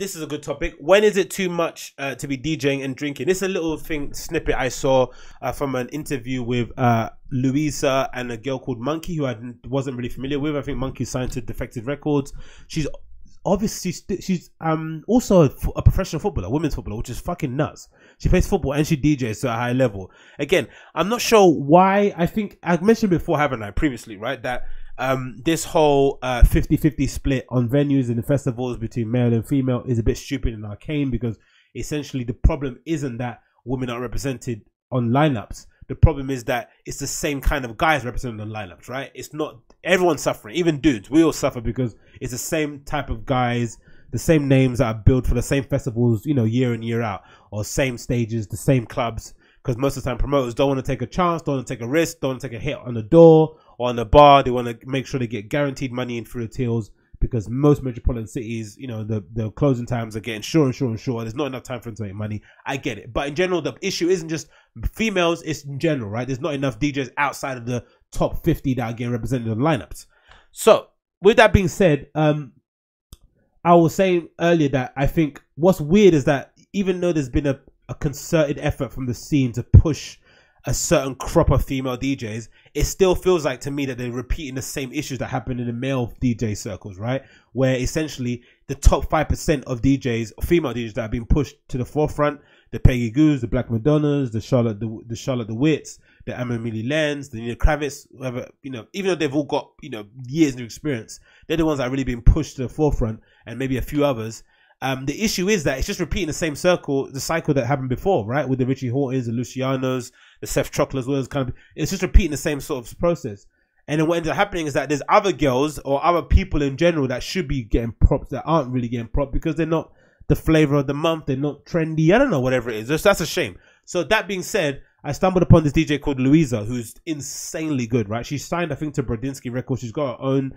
This is a good topic. When is it too much to be DJing and drinking? It's a little thing snippet I saw from an interview with Louisa and a girl called Monki, who I wasn't really familiar with. I think Monki signed to Defected Records. She's obviously also a professional footballer, women's footballer, which is fucking nuts. She plays football and she DJs at a high level. Again, I'm not sure why. I think I've mentioned before, haven't I, previously, right, that this whole 50-50 split on venues and festivals between male and female is a bit stupid and arcane, because essentially the problem isn't that women are represented on lineups. The problem is that it's the same kind of guys represented on lineups, right? It's not everyone's suffering, even dudes. We all suffer because it's the same type of guys, the same names that are built for the same festivals, you know, year in, year out, or same stages, the same clubs. Because most of the time promoters don't want to take a chance, don't want to take a risk, don't want to take a hit on the door or on the bar. They want to make sure they get guaranteed money in through the tills, because most metropolitan cities, you know, the closing times are getting shorter and shorter and shorter. There's not enough time for them to make money. I get it. But in general, the issue isn't just females, it's in general, right? There's not enough DJs outside of the top 50 that are getting represented on lineups. So with that being said, I was saying earlier that I think what's weird is that even though there's been a concerted effort from the scene to push a certain crop of female DJs, it still feels like to me that they're repeating the same issues that happen in the male DJ circles, right? Where essentially the top 5% of DJs, female DJs that have been pushed to the forefront, the Peggy Gou's, the Black Madonnas, the Charlotte de Wittes, the Amelie Lens, the Nina Kravitz, whoever, you know, even though they've all got, you know, years of experience, they're the ones that have really been pushed to the forefront, and maybe a few others. The issue is that it's just repeating the same cycle that happened before, right? With the Richie Hawtins, the Lucianos, the Seth Troxlers, all those kind of. It's just repeating the same sort of process. And then what ends up happening is that there's other girls or other people in general that should be getting props that aren't really getting props, because they're not the flavor of the month, they're not trendy, I don't know, whatever it is. That's a shame. So that being said, I stumbled upon this DJ called Louisa, who's insanely good, right? She's signed, I think, to Brodinski Records. She's got her own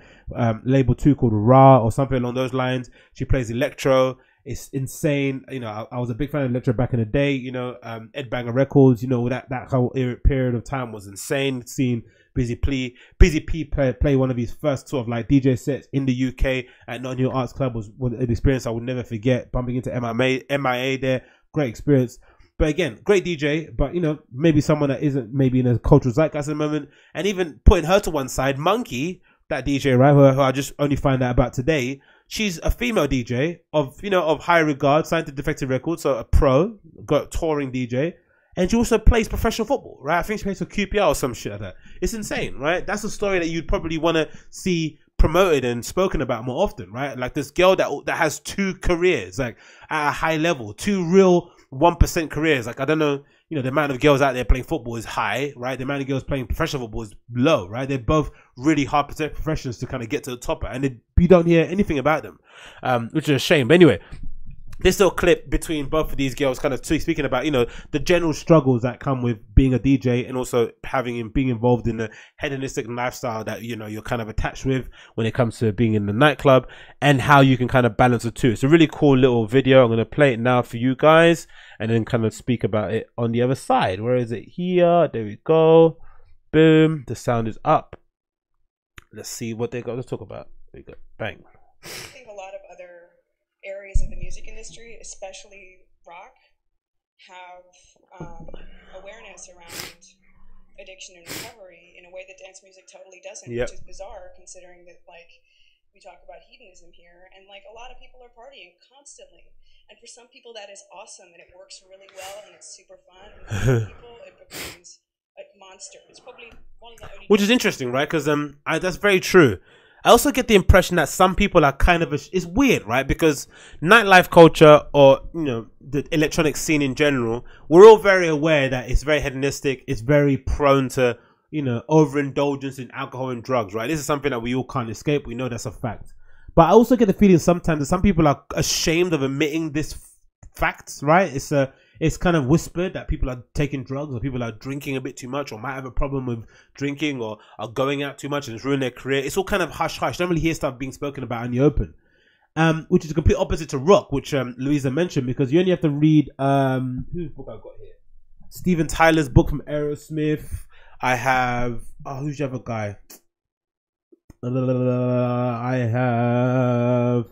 label too, called Ra or something along those lines. She plays electro. It's insane. You know, I was a big fan of electro back in the day. You know, Ed Banger Records. You know, that whole period of time was insane. Seeing Busy P play one of his first sort of like DJ sets in the UK at Nottingham Arts Club was an experience I would never forget. Bumping into MIA there, great experience. But again, great DJ, but, you know, maybe someone that isn't maybe in a cultural zeitgeist at the moment. And even putting her to one side, Monki, that DJ, right, who I just only find out about today, she's a female DJ of, you know, of high regard, signed to Defected Records, so a pro, got touring DJ. And she also plays professional football, right? I think she plays for QPR or some shit like that. It's insane, right? That's a story that you'd probably want to see promoted and spoken about more often, right? Like this girl that has two careers, like at a high level, two real 1% careers. Like, I don't know, you know, the amount of girls out there playing football is high, right? The amount of girls playing professional football is low, right? They're both really hard professions to kind of get to the top, and you don't hear anything about them, which is a shame. But anyway, this little clip between both of these girls kind of speaking about, you know, the general struggles that come with being a DJ and also being involved in the hedonistic lifestyle that, you know, you're kind of attached with when it comes to being in the nightclub, and how you can kind of balance the two. It's a really cool little video. I'm going to play it now for you guys and then kind of speak about it on the other side. Where is it? Here. There we go. Boom. The sound is up. Let's see what they got to talk about. There we go. Bang. Areas of the music industry, especially rock, have awareness around addiction and recovery in a way that dance music totally doesn't, yep. Which is bizarre considering that, like, we talk about hedonism here, and like a lot of people are partying constantly, and for some people that is awesome and it works really well and it's super fun, and for some people it becomes a monster. It's probably one of the only, which is interesting, right? Because that's very true. I also get the impression that some people are kind of, it's weird, right? Because nightlife culture, or, you know, the electronic scene in general, we're all very aware that it's very hedonistic. It's very prone to, you know, overindulgence in alcohol and drugs, right? This is something that we all can't escape. We know that's a fact. But I also get the feeling sometimes that some people are ashamed of admitting this fact, right? It's kind of whispered that people are taking drugs, or people are drinking a bit too much, or might have a problem with drinking, or are going out too much and it's ruined their career. It's all kind of hush-hush. You don't really hear stuff being spoken about in the open, which is the complete opposite to rock, which Louisa mentioned, because you only have to read, whose book I've got here? Steven Tyler's book from Aerosmith. I have, who's the other guy? I have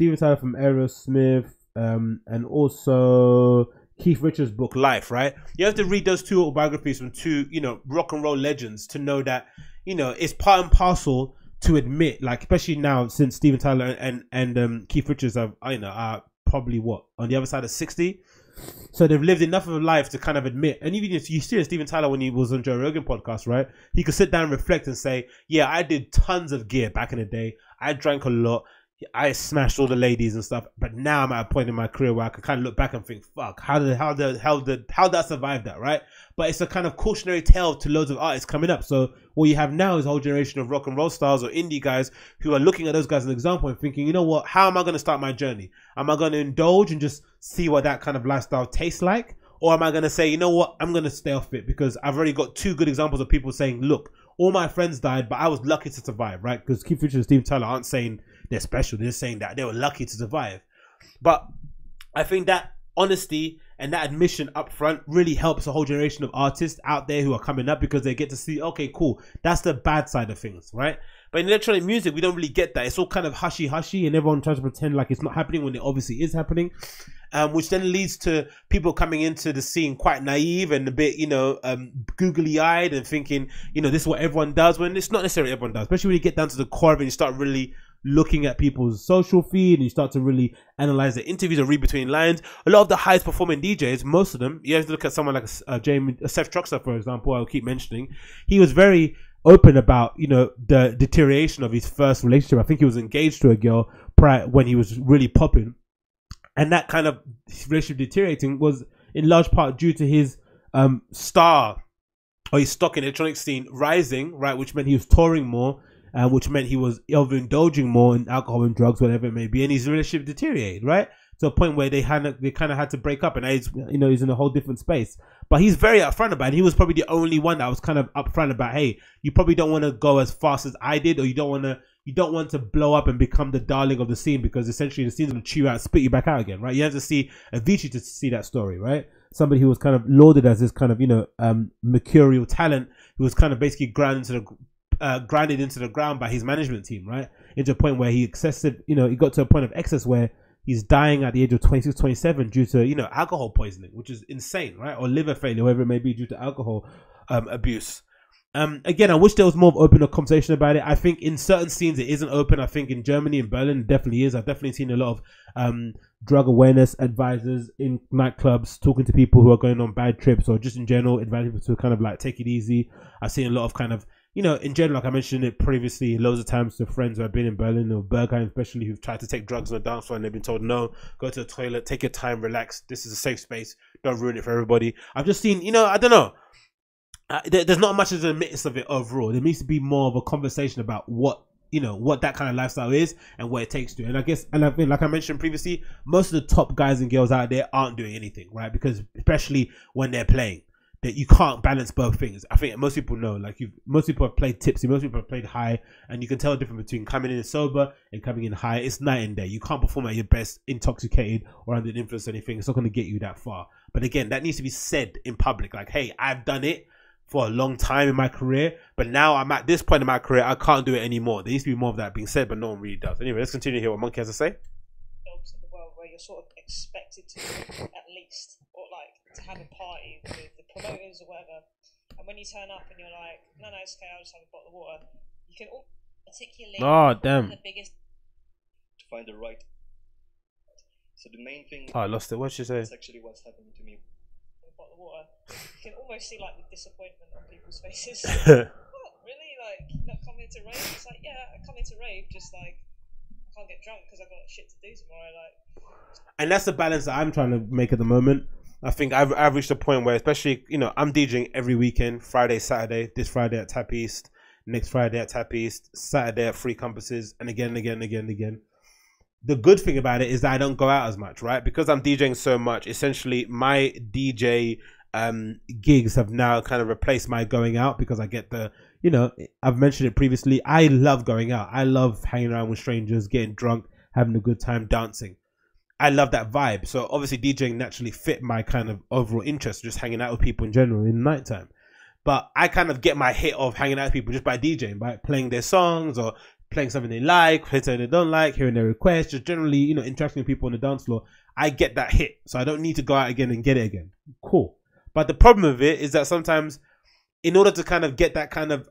Steven Tyler from Aerosmith, and also Keith Richards' book Life, right? You have to read those two autobiographies from two, you know, rock and roll legends to know that, you know, it's part and parcel to admit, like, especially now since Steven Tyler and Keith Richards have, you know, are probably what, on the other side of 60. So they've lived enough of a life to kind of admit. And even if you see Steven Tyler when he was on Joe Rogan podcast, right? He could sit down and reflect and say, yeah, I did tons of gear back in the day. I drank a lot. I smashed all the ladies and stuff. But now I'm at a point in my career where I can kind of look back and think, fuck, how did I survive that, right? But it's a kind of cautionary tale to loads of artists coming up. So what you have now is a whole generation of rock and roll stars or indie guys who are looking at those guys as an example and thinking, you know what, how am I going to start my journey? Am I going to indulge and just see what that kind of lifestyle tastes like? Or am I going to say, you know what, I'm going to stay off it because I've already got two good examples of people saying, look, all my friends died, but I was lucky to survive, right? Because Keith Richards and Steven Tyler aren't saying they're special. They're saying that they were lucky to survive. But I think that honesty and that admission up front really helps a whole generation of artists out there who are coming up, because they get to see, okay, cool, that's the bad side of things, right? But in electronic music, we don't really get that. It's all kind of hushy-hushy and everyone tries to pretend like it's not happening when it obviously is happening, which then leads to people coming into the scene quite naive and a bit, you know, googly-eyed and thinking, you know, this is what everyone does, when it's not necessarily everyone does, especially when you get down to the core of it and you start really looking at people's social feed and you start to really analyze the interviews or read between lines. A lot of the highest performing DJs, most of them, you have to look at someone like Seth Troxler, for example, I'll keep mentioning. He was very open about, you know, the deterioration of his first relationship. I think he was engaged to a girl prior when he was really popping, and that kind of relationship deteriorating was in large part due to his stock in the electronic scene rising, right, which meant he was touring more, which meant he was overindulging more in alcohol and drugs, whatever it may be, and his relationship deteriorated, right, to a point where they kind of had to break up, and he's, you know, he's in a whole different space. But he's very upfront about it. He was probably the only one that was kind of upfront about, hey, you probably don't want to go as fast as I did, or you don't want to blow up and become the darling of the scene, because essentially the scene's gonna chew you out, spit you back out again, right? You have to see Avicii to see that story, right? Somebody who was kind of lauded as this kind of, you know, mercurial talent, who was kind of basically grounded into the ground by his management team, right? Into a point where he excessive, you know, he got to a point of excess where he's dying at the age of 26, 27 due to, you know, alcohol poisoning, which is insane, right? Or liver failure, whatever it may be, due to alcohol abuse. Again, I wish there was more of an open conversation about it. I think in certain scenes it isn't open. I think in Germany and Berlin it definitely is. I've definitely seen a lot of drug awareness advisors in nightclubs talking to people who are going on bad trips, or just in general advising people to kind of like take it easy. I've seen a lot of kind of, you know, in general, like I mentioned it previously, loads of times to friends who have been in Berlin or Berghain, especially, who've tried to take drugs on the dance floor and they've been told, no, go to the toilet, take your time, relax. This is a safe space. Don't ruin it for everybody. I've just seen, you know, I don't know. There's not much of the midst of it overall. There needs to be more of a conversation about what, you know, what that kind of lifestyle is and what it takes to. And I guess, and I think, like I mentioned previously, most of the top guys and girls out there aren't doing anything, right? Because especially when they're playing, that you can't balance both things. I think most people know, like, most people have played tipsy, most people have played high, and you can tell the difference between coming in sober and coming in high. It's night and day. You can't perform at your best intoxicated or under the influence of anything. It's not going to get you that far. But again, that needs to be said in public. Like, hey, I've done it for a long time in my career, but now I'm at this point in my career, I can't do it anymore. There needs to be more of that being said, but no one really does. Anyway, let's continue to hear what Monki has to say. Jobs in the world where you're sort of expected to, at least, or like to have a party with the promoters or whatever, and when you turn up and you're like, no, it's okay, I'll just have a bottle of water, you can all articulate the biggest to find the right. So the main thing, I lost it. What'd she say? That's actually what's happening to me. A bottle of water, you can almost see like the disappointment on people's faces. What, really? Like, not coming to rave? It's like, yeah, I come into rave, just like, I can't get drunk because I've got shit to do tomorrow. Like, and that's the balance that I'm trying to make at the moment. I think I've reached a point where, especially, you know, I'm DJing every weekend, Friday, Saturday, this Friday at Tap East, next Friday at Tap East, Saturday at Free Compasses, and again, again, again, again. The good thing about it is that I don't go out as much, right? Because I'm DJing so much, essentially my DJ gigs have now kind of replaced my going out, because I get the, you know, I've mentioned it previously, I love going out. I love hanging around with strangers, getting drunk, having a good time, dancing. I love that vibe. So obviously DJing naturally fit my kind of overall interest, just hanging out with people in general in the nighttime. But I kind of get my hit of hanging out with people just by DJing, by playing their songs or playing something they like, playing something they don't like, hearing their requests, just generally, you know, interacting with people on the dance floor, I get that hit. So I don't need to go out again and get it again. Cool. But the problem of it is that sometimes, in order to kind of get that kind of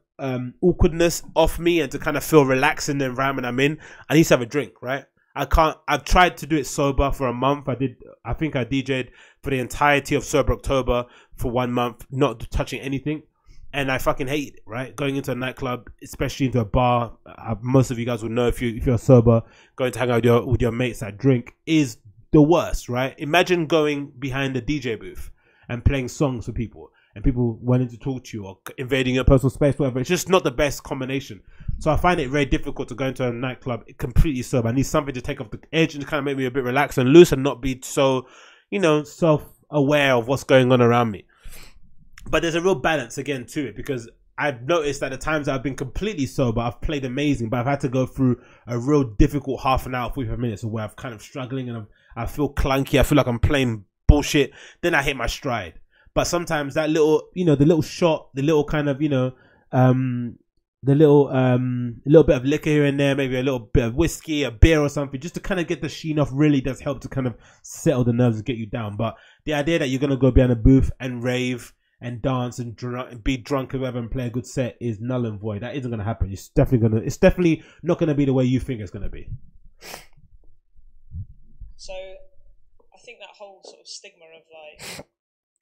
awkwardness off me and to kind of feel relaxed in the environment I'm in, I need to have a drink, right? I can't, I've tried to do it sober for a month. I think I DJ'd for the entirety of Sober October for 1 month, not touching anything. And I fucking hate it, right? Going into a nightclub, especially into a bar, most of you guys will know if you're sober, going to hang out with your mates that drink is the worst, right? Imagine going behind the DJ booth and playing songs for people and people wanting to talk to you or invading your personal space, whatever. It's just not the best combination. So I find it very difficult to go into a nightclub completely sober. I need something to take off the edge and kind of make me a bit relaxed and loose and not be so, you know, self-aware of what's going on around me. But there's a real balance again to it, because I've noticed that the times I've been completely sober, I've played amazing, but I've had to go through a real difficult half an hour, 45 minutes where I'm kind of struggling and I feel clunky. I feel like I'm playing bullshit. Then I hit my stride. But sometimes that little, you know, the little shot, the little kind of, you know, the little bit of liquor here and there, maybe a little bit of whiskey, a beer or something, just to kind of get the sheen off, really does help to kind of settle the nerves and get you down. But the idea that you're going to go behind a booth and rave and dance and be drunk and whatever and play a good set is null and void. That isn't going to happen. It's definitely not going to be the way you think it's going to be. So I think that whole sort of stigma of like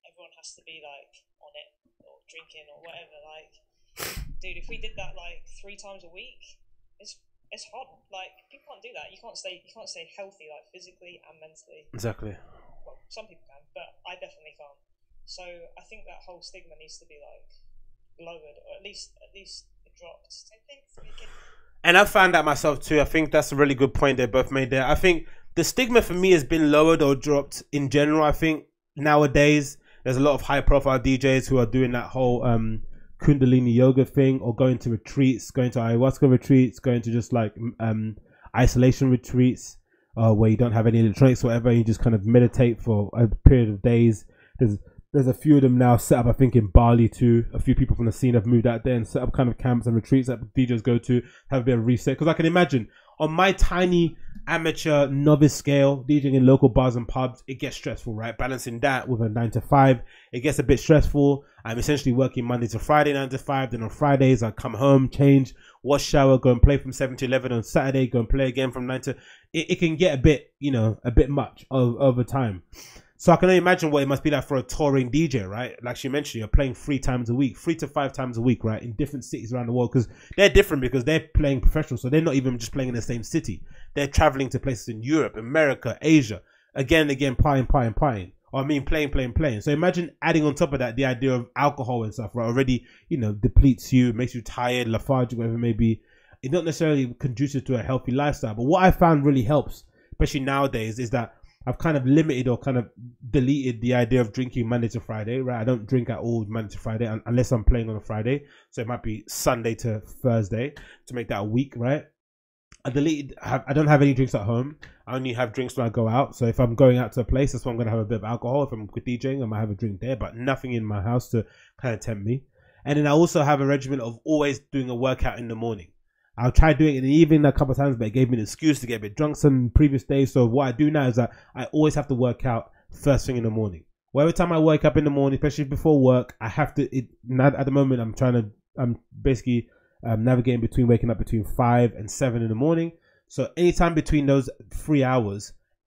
everyone has to be like on it or drinking or whatever, like, dude, if we did that like 3 times a week, it's hard. Like, people can't do that. You can't stay healthy, like, physically and mentally. Exactly. Well, some people can, but I definitely can't. So I think that whole stigma needs to be like lowered, or at least dropped. And I found that myself too. I think that's a really good point they both made there. I think the stigma for me has been lowered or dropped in general. I think nowadays there's a lot of high profile DJs who are doing that whole Kundalini yoga thing, or going to retreats, going to ayahuasca retreats, going to just like isolation retreats where you don't have any electronics or whatever, you just kind of meditate for a period of days. There's a few of them now set up, I think, in Bali too. A few people from the scene have moved out there and set up kind of camps and retreats that DJs go to, have a bit of reset. Because I can imagine, on my tiny amateur novice scale, DJing in local bars and pubs, it gets stressful, right? Balancing that with a 9 to 5, it gets a bit stressful. I'm essentially working Monday to Friday, 9 to 5. Then on Fridays, I come home, change, wash, shower, go and play from 7 to 11 on Saturday, go and play again from 9 to... It can get a bit, you know, a bit much over time. So I can only imagine what it must be like for a touring DJ, right? Like she mentioned, you're playing 3 times a week, 3 to 5 times a week, right? In different cities around the world, because they're different, because they're playing professional. So they're not even just playing in the same city. They're traveling to places in Europe, America, Asia, again and again, pieing. Or I mean, playing. So imagine adding on top of that the idea of alcohol and stuff, right? Already, you know, depletes you, makes you tired, lethargic, whatever it may be. It's not necessarily conducive to a healthy lifestyle. But what I found really helps, especially nowadays, is that I've kind of limited or kind of deleted the idea of drinking Monday to Friday, right? I don't drink at all Monday to Friday unless I'm playing on a Friday. So it might be Sunday to Thursday to make that a week, right? I don't have any drinks at home. I only have drinks when I go out. So if I'm going out to a place, that's when I'm going to have a bit of alcohol. If I'm DJing, I might have a drink there, but nothing in my house to kind of tempt me. And then I also have a regimen of always doing a workout in the morning. I'll try doing it in the evening a couple of times, but it gave me an excuse to get a bit drunk some previous days. So what I do now is that I always have to work out first thing in the morning. Well, every time I wake up in the morning, especially before work, I have to, at the moment, I'm basically navigating between waking up between 5 and 7 in the morning. So anytime between those 3 hours,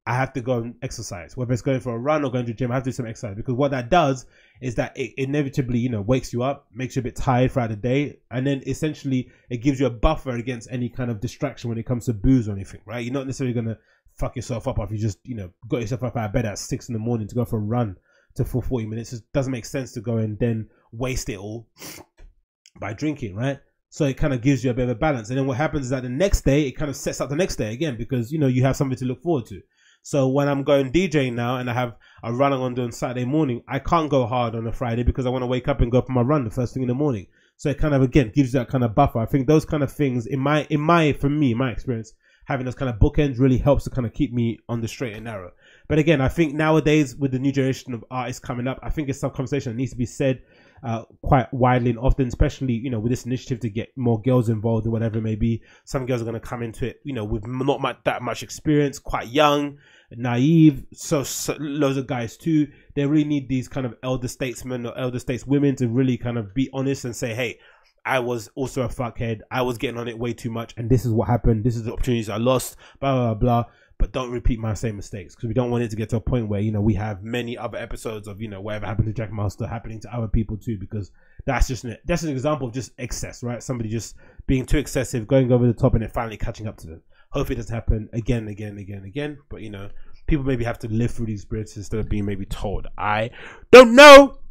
I have to go and exercise, whether it's going for a run or going to the gym. I have to do some exercise, because what that does is that it inevitably, you know, wakes you up, makes you a bit tired throughout the day. And then essentially it gives you a buffer against any kind of distraction when it comes to booze or anything, right? You're not necessarily going to fuck yourself up if you just, you know, got yourself up out of bed at 6 in the morning to go for a run to full 40 minutes. It doesn't make sense to go and then waste it all by drinking, right? So it kind of gives you a bit of a balance. And then what happens is that the next day, it kind of sets up the next day again, because, you know, you have something to look forward to. So when I'm going DJing now and I have a run I'm doing Saturday morning, I can't go hard on a Friday because I want to wake up and go for my run the first thing in the morning. So it kind of, again, gives you that kind of buffer. I think those kind of things, for me, my experience, having those kind of bookends really helps to kind of keep me on the straight and narrow. But again, I think nowadays with the new generation of artists coming up, I think it's some conversation that needs to be said quite widely and often, especially, you know, with this initiative to get more girls involved or whatever it may be. Some girls are going to come into it, you know, with not much, that much experience, quite young, naive. So loads of guys too. They really need these kind of elder statesmen or elder stateswomen to really kind of be honest and say, hey, I was also a fuckhead. I was getting on it way too much, and this is what happened. This is the opportunities I lost, blah, blah, blah, blah. But don't repeat my same mistakes, because we don't want it to get to a point where, you know, we have many other episodes of, you know, whatever happened to Jackmaster happening to other people too, because that's an example of just excess, right? Somebody just being too excessive, going over the top, and then finally catching up to them. Hopefully it doesn't happen again. But, you know, people maybe have to live through these experiences instead of being maybe told. I don't know.